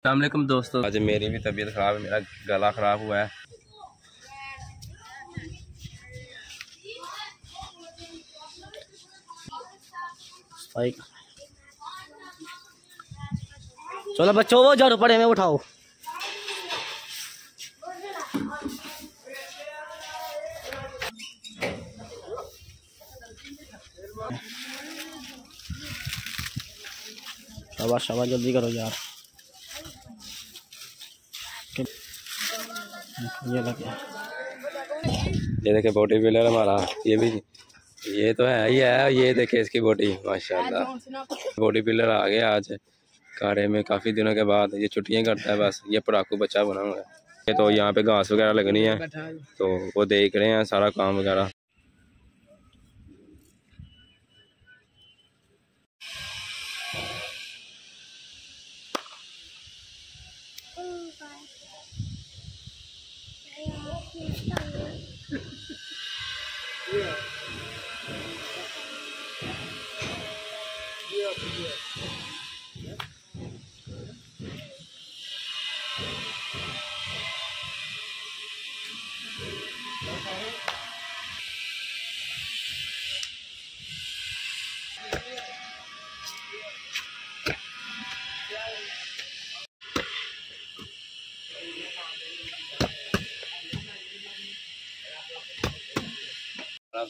अस्सलाम वालेकुम दोस्तों, आज मेरी भी तबीयत ख़राब है, मेरा गला ख़राब हुआ है। चलो बच्चों, वो झाड़ू पड़े में उठाओ। शाबाश शाबाश, जल्दी करो यार। ये देखे बॉडी बिल्डर हमारा, ये भी ये तो है ही है। ये देखे इसकी बॉडी, माशाल्लाह बॉडी बिल्डर आ गया आज कारे में काफ़ी दिनों के बाद। ये छुट्टियां करता है बस, ये पड़ाकू बच्चा बना हुआ है। ये तो यहाँ पे घास वगैरह लगनी है तो वो देख रहे हैं सारा काम वगैरह।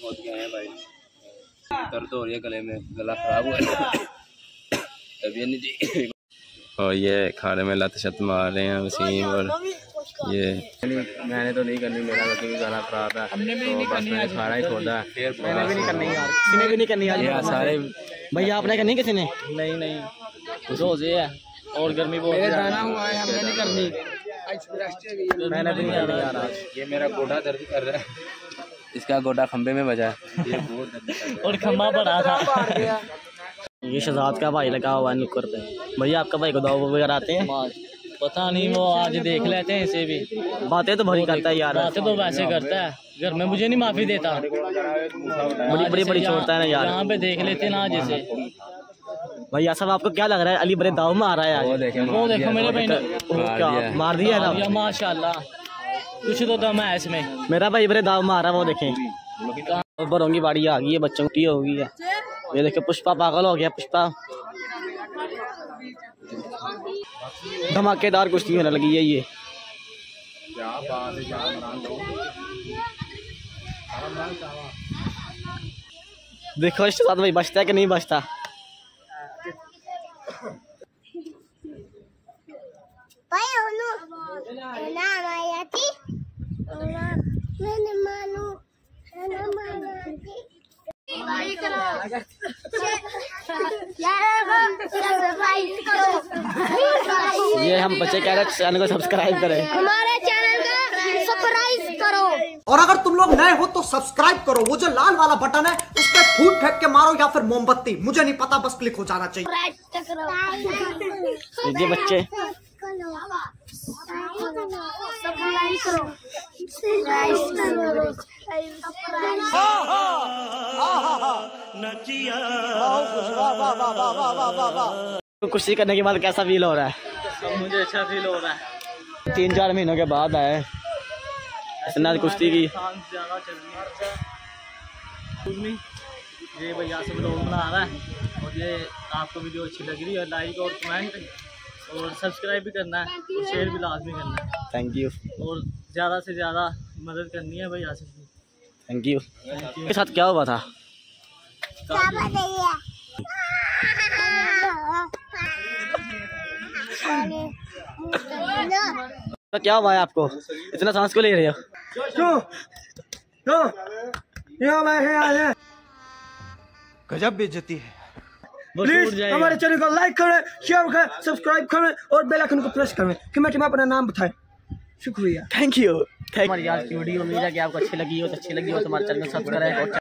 पहुंच गए हैं भाई, दर्द हो रही है गले में, गला खराब हुआ है तभी नहीं जी। और ये खाने में लत शत मार रहे हैं वसीम, और ये मैंने तो नहीं करनी, मेरा क्योंकि गला खराब है, मैंने सारा ही खोदा है। मैंने भी नहीं करनी यार, किसी ने भी नहीं करनी यार, सारे भैया आपने करनी, किसी ने नहीं, नहीं रोजे है और गर्मी बहुत है, करनी मैंने भी नहीं करनी। ये मेरा गोडा दर्द कर रहा है, इसका गोटा खंबे में बजा और खंबा बड़ा था। ये शहजाद का भाई लगा हुआ है नुक्कड़ पे। भैया आपका भाई को दाव वगैरह आते हैं? पता नहीं, वो आज देख लेते हैं। इसे भी बातें तो भरी करता है यार, बातें तो वैसे करता है, घर में मुझे नहीं माफी देता, बड़ी बड़ी बड़ी छोड़ता है ना यार, यहाँ पे देख लेते ना जैसे। भैया साहब आपको क्या लग रहा है, अली बड़े दाव में आ रहा है? वो देखो मेरे भाई मार दिया ना, माशाल्लाह कुछ तो दम है इसमें। मेरा भाई बड़े दाव मारा, वो देखें बरौंगी बाड़ी आ गई है, बच्चों की हो गई है। ये देखे पुष्पा पागल हो गया, पुष्पा धमाकेदार कुश्ती होने लगी है। ये देखो इसके साथ भाई बचता है कि नहीं बचता। ये हम बच्चे कह रहे हैं चैनल को सब्सक्राइब करें, हमारे चैनल को सब्सक्राइब करो, और अगर तुम लोग नए हो तो सब्सक्राइब करो। वो जो लाल वाला बटन है उस पर फूट फेंक के मारो या फिर मोमबत्ती, मुझे नहीं पता, बस क्लिक हो जाना चाहिए। ये बच्चे कुश्ती करने के बाद कैसा फील हो रहा है? मुझे अच्छा फील हो रहा है, 3-4 महीनों के बाद आए इतना कुश्ती की। ये भैया सब लोग बना रहा है, और ये आपको वीडियो अच्छी लग रही है लाइक और कमेंट और सब्सक्राइब भी करना है और शेयर भी लाजमी करना है। थैंक यू, और ज़्यादा से ज़्यादा मदद करनी है भाई आसिफ की। Thank you. के साथ क्या हुआ था? क्या हुआ है आपको, इतना सांस क्यों ले रहे हो? गजब बेइज्जती है। प्लीज हमारे चैनल को लाइक करें, शेयर करें, सब्सक्राइब करें और बेल आइकन को प्रेस करें, कमेंट में अपना नाम बताएं। शुक्रिया, थैंक यू। हमारी आज की वीडियो, उम्मीद है कि आपको अच्छी लगी हो, तो हमारे चैनल को सब्सक्राइब करें।